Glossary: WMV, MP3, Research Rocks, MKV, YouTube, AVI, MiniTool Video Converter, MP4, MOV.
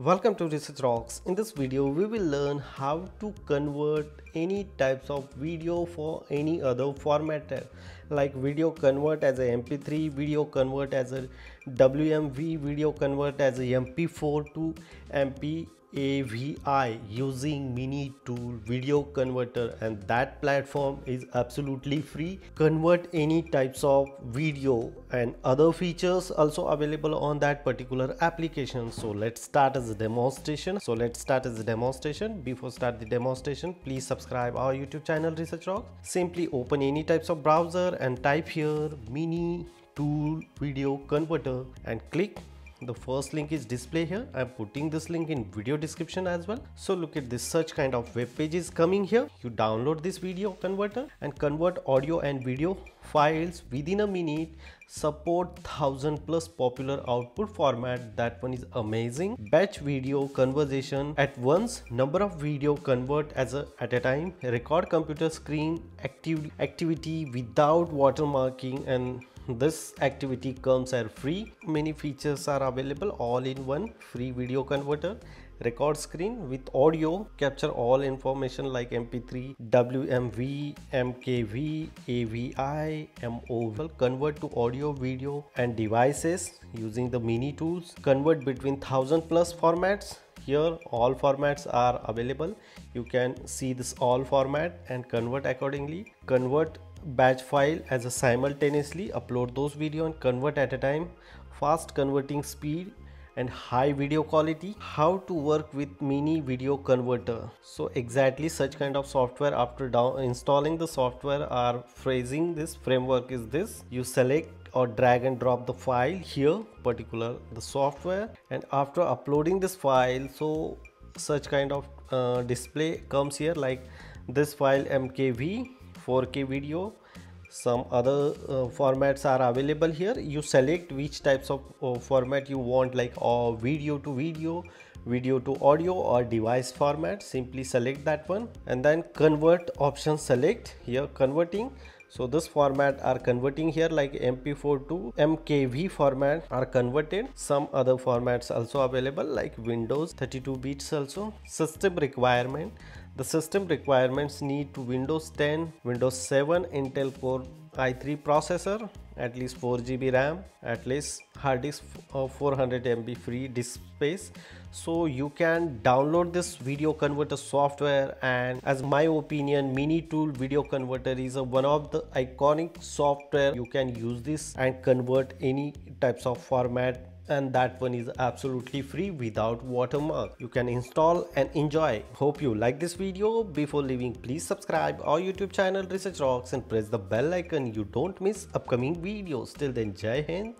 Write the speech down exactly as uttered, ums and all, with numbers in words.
Welcome to Research Rocks. In this video we will learn how to convert any types of video for any other format, like video convert as a M P three, video convert as a W M V, video convert as a M P four to M P A V I using MiniTool Video Converter, and that platform is absolutely free. Convert any types of video, and other features also available on that particular application. So let's start as a demonstration. So let's start as a demonstration. Before start the demonstration, please subscribe our YouTube channel Research Rocks. Simply open any types of browser and type here MiniTool Video Converter and click. The first link is display here. I'm putting this link in video description as well. So look at this such kind of web page is coming here. You download this video converter and convert audio and video files within a minute. Support thousand plus popular output format. That one is amazing. Batch video conversation at once. Number of video convert as a at a time. Record computer screen active activity without watermarking, and this activity comes are free. Many features are available all in one free video converter. Record screen with audio, capture all information like M P three, W M V, M K V, A V I, M O V. Convert to audio, video and devices using the mini tools. Convert between thousand plus formats. Here all formats are available. You can see this all format and convert accordingly. Convert batch file as a simultaneously upload those video and convert at a time. Fast converting speed and high video quality. How to work with mini video converter. So exactly such kind of software. After down installing the software or phrasing, this framework is this. You select or drag and drop the file here, particular the software, and after uploading this file, so such kind of uh, display comes here, like this file M K V, four K video. Some other uh, formats are available here. You select which types of uh, format you want, like or video to video, video to audio, or device format. Simply select that one and then convert option select here, converting. So this format are converting here, like M P four to M K V format are converted. Some other formats also available, like Windows thirty-two bits also. System requirement. The system requirements need to Windows ten, Windows seven, Intel Core i three processor, at least four G B RAM, at least hard disk of four hundred M B free disk space. So you can download this video converter software, and as my opinion, MiniTool Video Converter is a one of the iconic software. You can use this and convert any types of format, and that one is absolutely free without watermark. You can install and enjoy. Hope you like this video. Before leaving, please subscribe our YouTube channel Research Rocks and press the bell icon. You don't miss upcoming videos. Till then, Jai Hind.